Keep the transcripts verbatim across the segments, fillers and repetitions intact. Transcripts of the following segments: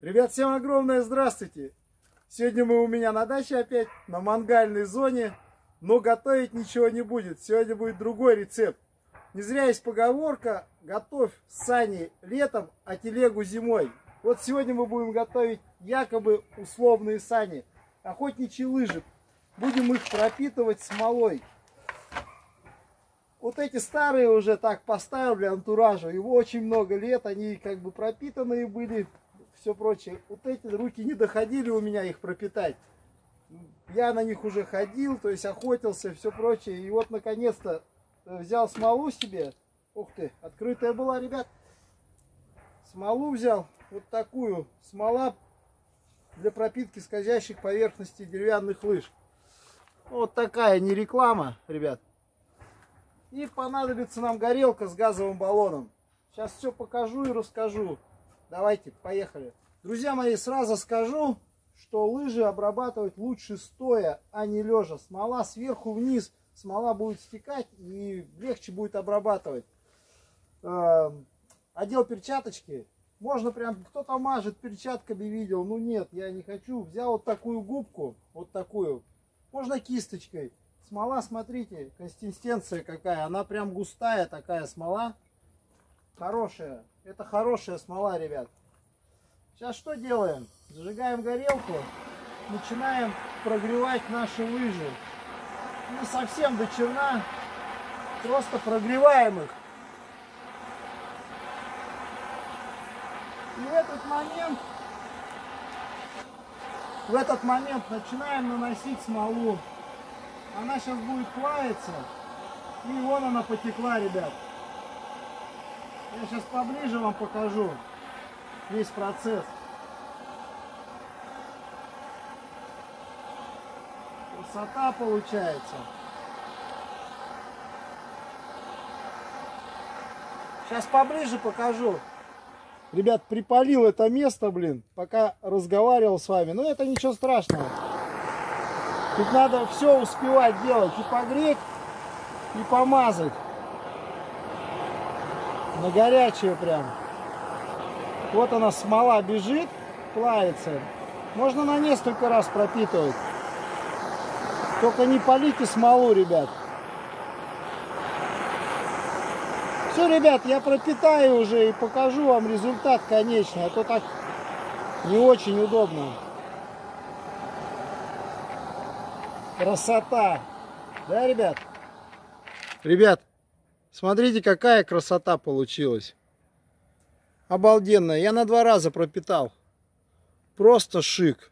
Ребят, всем огромное здравствуйте! Сегодня мы у меня на даче опять, на мангальной зоне, но готовить ничего не будет. Сегодня будет другой рецепт. Не зря есть поговорка: готовь сани летом, а телегу зимой. Вот сегодня мы будем готовить якобы условные сани, охотничьи лыжи. Будем их пропитывать смолой. Вот эти старые уже так поставил для антуража. Его очень много лет, они как бы пропитанные были. Все прочее. Вот эти руки не доходили у меня их пропитать. Я на них уже ходил, то есть охотился, все прочее. И вот наконец-то взял смолу себе. Ух ты, открытая была, ребят. Смолу взял, вот такую. Смола для пропитки скользящих поверхностей деревянных лыж. Вот такая, не реклама, ребят. И понадобится нам горелка с газовым баллоном. Сейчас все покажу и расскажу. Давайте, поехали. Друзья мои, сразу скажу, что лыжи обрабатывать лучше стоя, а не лежа. Смола сверху вниз, смола будет стекать и легче будет обрабатывать. Одел перчаточки. Можно прям, кто-то мажет перчатками, видел. Ну нет, я не хочу. Взял вот такую губку, вот такую. Можно кисточкой. Смола, смотрите, консистенция какая. Она прям густая такая смола. Хорошая. Это хорошая смола, ребят. Сейчас что делаем? Зажигаем горелку. Начинаем прогревать наши лыжи. Не совсем до черна. Просто прогреваем их. И в этот момент, в этот момент начинаем наносить смолу. Она сейчас будет плавиться. И вон она потекла, ребят. Я сейчас поближе вам покажу весь процесс. Красота получается. Сейчас поближе покажу. Ребят, припалил это место, блин, пока разговаривал с вами. Но это ничего страшного. Тут надо все успевать делать. И погреть, и помазать. На горячее прям. Вот она, смола бежит, плавится. Можно на несколько раз пропитывать. Только не палите смолу, ребят. Все, ребят, я пропитаю уже и покажу вам результат конечный. А то так не очень удобно. Красота. Да, ребят? Ребят. Смотрите, какая красота получилась. Обалденная. Я на два раза пропитал. Просто шик.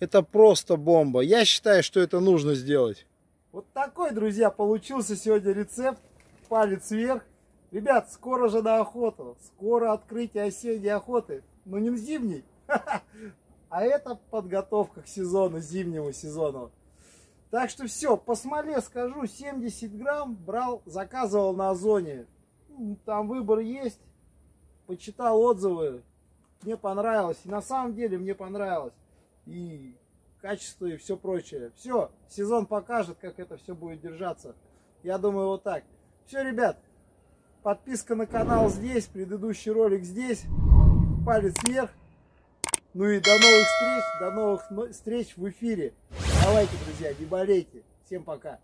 Это просто бомба. Я считаю, что это нужно сделать. Вот такой, друзья, получился сегодня рецепт. Палец вверх. Ребят, скоро же на охоту. Скоро открытие осенней охоты. Но не зимней. А это подготовка к сезону, зимнему сезону. Так что все, по смоле скажу, семьдесят грамм брал, заказывал на Озоне. Там выбор есть, почитал отзывы, мне понравилось. И на самом деле мне понравилось. И качество, и все прочее. Все, сезон покажет, как это все будет держаться. Я думаю, вот так. Все, ребят, подписка на канал здесь, предыдущий ролик здесь. Палец вверх. Ну и до новых встреч, до новых встреч в эфире. Давайте, друзья, не болейте. Всем пока.